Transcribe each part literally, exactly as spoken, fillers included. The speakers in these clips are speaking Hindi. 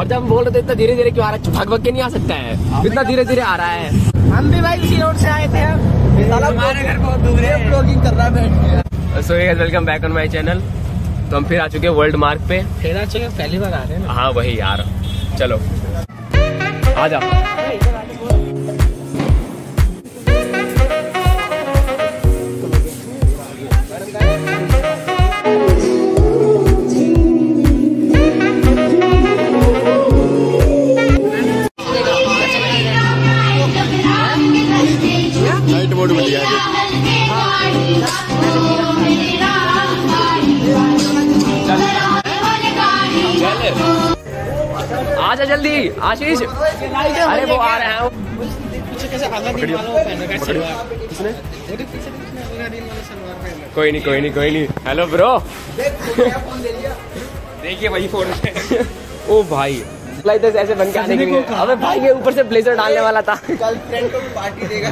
और जब हम बोल रहे थे इतना धीरे धीरे क्यों आ रहा है, भाग भाग के नहीं आ सकता है, इतना धीरे धीरे आ रहा है। हम भी भाई उसी रोड से आए थे, हमारे घर बहुत दूर है, ब्लॉगिंग कर रहा है। So guys welcome back on my channel. तो हम फिर आ चुके हैं वर्ल्ड मार्ग पे, फिर आ चुके, पहली बार आ रहे हैं। हाँ वही यार, चलो आ जा। आजा जल्दी आशीष। अरे वो आ रहा है, कोई नहीं कोई नहीं कोई नहीं। हेलो ब्रो, देखिए वही फोन। ओ भाई ऐसे बन के आने के लिए, अबे भाई ये ऊपर से ब्लेजर डालने वाला था, कल फ्रेंड को भी पार्टी देगा।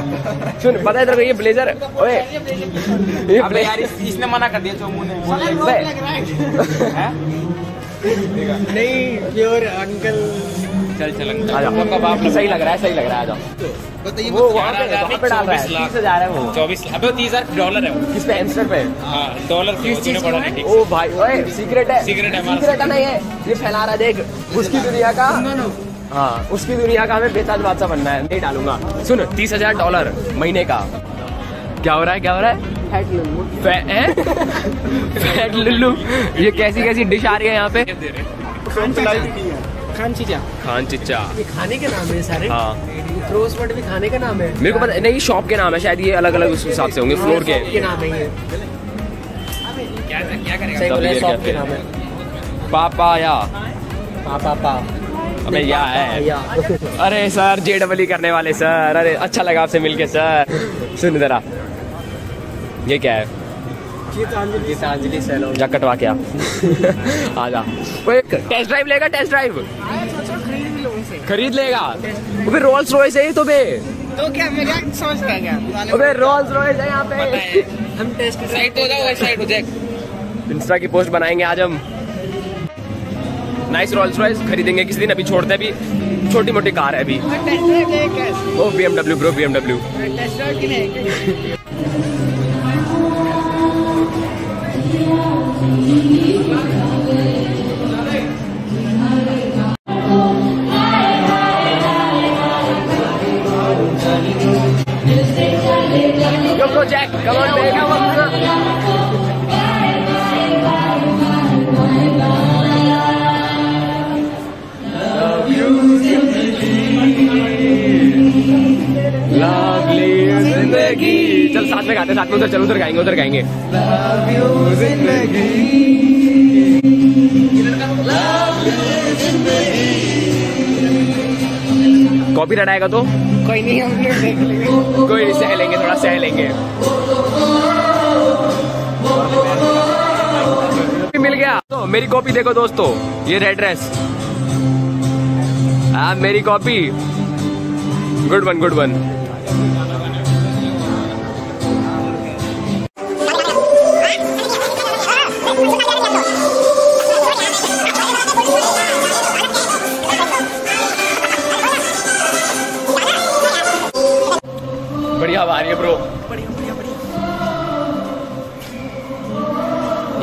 सुन पता है तेरे को ये ब्लेजर, ओए ये अबे यार इसने मना कर दिया चोमू ने, लग रहा है नहीं प्योर अंकल। चल चल अंकल, सही लग रहा है सही लग रहा है। आ जाओ। वो वहाँ पे पे डाल रहा है, तीस हजार है वो, चौबीस लाख अबे तीस हजार डॉलर है वो। किस पे? एमस्टर पे डॉलर किस चीज़ का है? ओ भाई ओए सीक्रेट है, सीक्रेट है, सीक्रेट नहीं है ये, फैला रहा है देख। उसकी दुनिया का, हाँ उसकी दुनिया का हमें बेताज बादशाह बनना है। नहीं डालूंगा। सुन तीस हजार डॉलर महीने का। क्या हो रहा है क्या हो रहा है? फैट लुल्लू। ये कैसी कैसी डिश आ रही है यहाँ पे? खान चिचा, खान चिचा ये खाने के नाम है सारे। हाँ फ्रोज वर्ड भी खाने का नाम है, मेरे को पता नहीं शॉप के नाम है शायद, ये अलग अलग उस हिसाब से होंगे। फ्लोर के नाम है ये, क्या क्या करेगा शॉप के नाम है? पापा या पापा पा अबे या है। अरे सर जे डबल ई करने वाले सर, अरे अच्छा लगा आपसे मिलके सर। सुन जरा ये क्या है? गीतांजलि सैलून। जा कटवा के आजा। टेस्ट ड्राइव लेगा, टेस्ट ड्राइव खरीद लेगा। अबे रोल्स रॉयस है तो बे, तो क्या मैं क्या सोच रहा क्या? अबे रोल्स रॉयस है यहाँ पे। हम टेस्ट साइड हो जाओ, साइड हो जाए। इंस्टा की पोस्ट बनाएंगे आज हम, नाइस रोल्स रॉयस खरीदेंगे किसी दिन। अभी छोड़ते हैं, अभी छोटी मोटी कार है अभी। ओ B M W bro, B M W. Jack, come on, baby. Love you, zindagi. Lovely, zindagi. चल साथ में गाते, साथ में उधर चल, उधर गाएंगे उधर गाएंगे। Love you, zindagi. Love you, zindagi. Copy रटाएगा तो कोई नहीं, हम लोग देख लेंगे, कोई नहीं सह लेंगे, थोड़ा सह लेंगे। मिल गया तो मेरी कॉपी देखो दोस्तों, ये रेड ड्रेस आ, मेरी copy. Good one good one.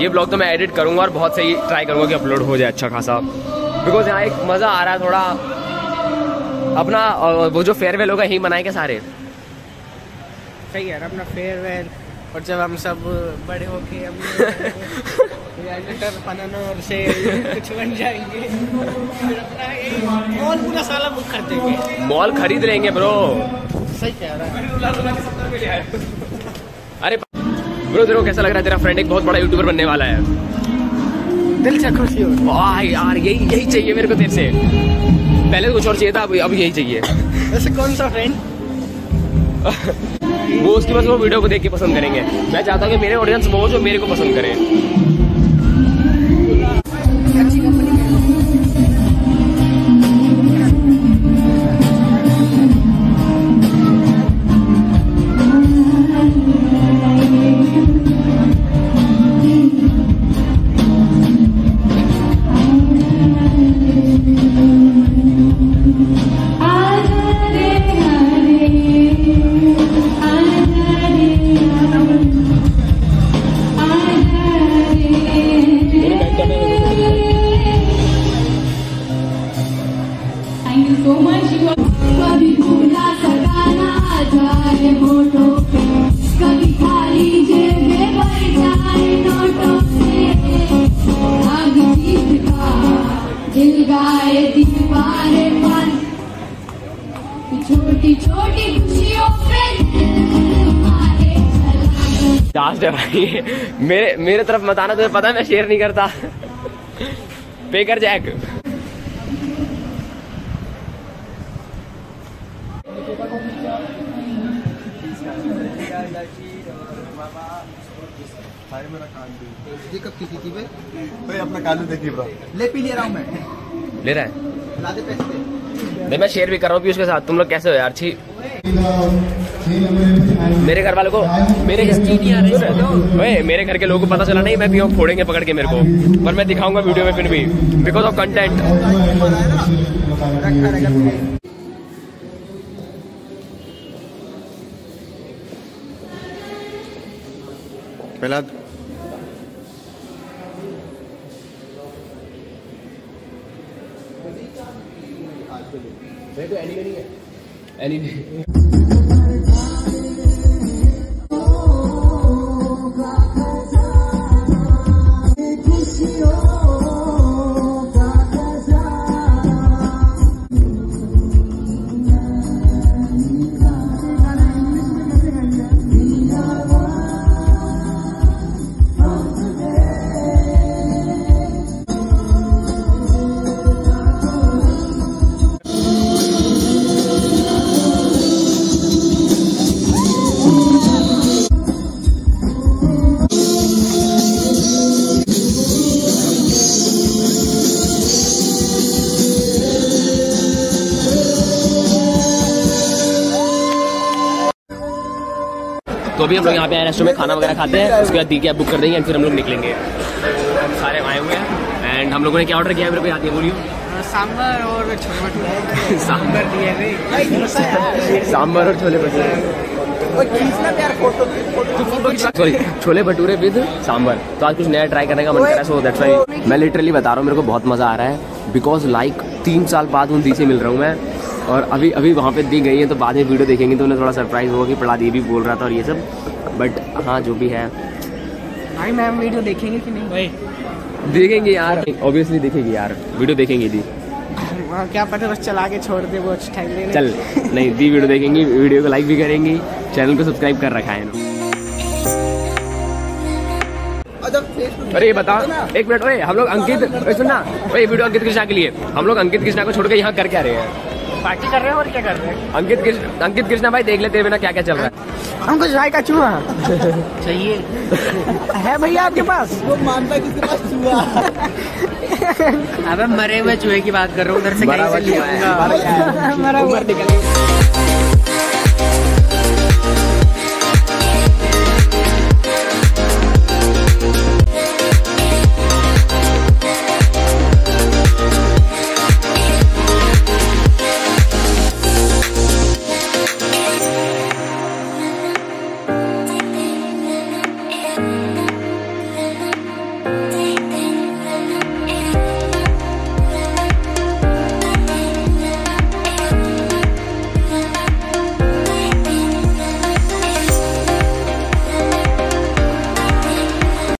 ये ब्लॉग तो मैं एडिट करूंगा और बहुत सही ट्राई करूंगा कि अपलोड हो जाए अच्छा खासा, बिकॉज यहाँ एक मज़ा आ रहा है थोड़ा अपना। वो जो फेयरवेल होगा यही मनाएंगे सारे, सही यार अपना फेयरवेल। और जब हम सब बड़े होके हम और से कुछ बन जाएंगे, फिर अपना मॉल पूरा साला बुक कर देंगे, मॉल खरीद लेंगे ब्रो। सही कह रहा है। अरे ब्रो तेरे को कैसा लग रहा है? तेरा फ्रेंड एक बहुत बड़ा यूट्यूबर बनने वाला है, दिल से खुशी हो। वाह यार यही यही चाहिए मेरे को तेरे से, पहले कुछ और चाहिए था, अब अब यही चाहिए। वैसे कौन सा फ्रेंड? वो उसके बस वो वीडियो को देख के पसंद करेंगे। मैं चाहता हूँ कि मेरे ऑडियंस वो जो मेरे को पसंद करें। Thank you. you so much. कभी पूरा सताना आ जाए मोटो पे, कभी खाली जेबें भर जाए नोटों से। आग जीत का जल गाए दीवारे पर, छोटी छोटी खुशियों पे हमारे चला। लास्ट है भाई, मेरे मेरे तरफ मत आना, तुझे पता है मैं शेयर नहीं करता। पे कर जैक। अपना कालू देखिए ब्रो, लेपी ले रहा हूँ मैं, ले रहा है। नहीं मैं शेयर भी कर रहा हूँ उसके साथ। तुम लोग कैसे हो यार? छी मेरे घर वालों को, मेरे भाई मेरे घर के लोगों को पता चला नहीं मैं पीओ फोड़ेंगे पकड़ के मेरे को, पर मैं दिखाऊंगा वीडियो में फिर भी, बिकॉज ऑफ कंटेंट। पहला देखो एनी नहीं है, एनी तो अभी हम लोग यहाँ पे आए रेस्टोरेंट में, खाना वगैरह खाते हैं, उसके बाद दी क्या बुक कर देंगे, फिर हम लोग निकलेंगे। सारे आए हुए हैं एंड हम लोगों ने क्या ऑर्डर किया है मेरे को याद नहीं, बोलियो। सांभर और छोले भटूरे। सांभर दिए भाई, सांभर और छोले भटूरे, सॉरी छोले भटूरे विद सांभर। तो आज कुछ नया ट्राई करने का मन कर रहा है, सो दैट्स व्हाई। मैं लिटरली बता रहा हूँ मेरे को बहुत मज़ा आ रहा है, बिकॉज लाइक तीन साल बाद उन दी से मिल रहा हूँ मैं, और अभी अभी वहाँ पे दी गई है, तो बाद में वीडियो देखेंगे तो उन्हें थोड़ा सरप्राइज होगा कि पढ़ा दी भी बोल रहा था और ये सब। बट हाँ जो भी है भाई, मैम वीडियो देखेंगे कि नहीं भाई? देखेंगे यार, ऑब्वियसली देखेगी यार, वीडियो देखेंगे दी। क्या पता बस चला के छोड़ दे वो टाइम लेने। चल नहीं दी वीडियो देखेंगी, वीडियो को लाइक भी करेंगी, चैनल को सब्सक्राइब कर रखा है। अरे बता एक मिनट, अरे हम लोग अंकित सुनना, ये वीडियो अंकित कृष्णा के लिए। हम लोग अंकित कृष्णा को छोड़ के यहाँ कर क्या रहे हैं? पार्टी कर रहे हैं और क्या कर रहे हैं? अंकित कृष्ण, अंकित कृष्णा भाई देख लेते हैं बिना क्या क्या चल रहा है। हमको चाय का चूहा चाहिए है भैया आपके पास? वो मानता है किसके पास चूहा। अबे मरे हुए चूहे की बात कर रहा हूँ, उधर से कहीं से लिया।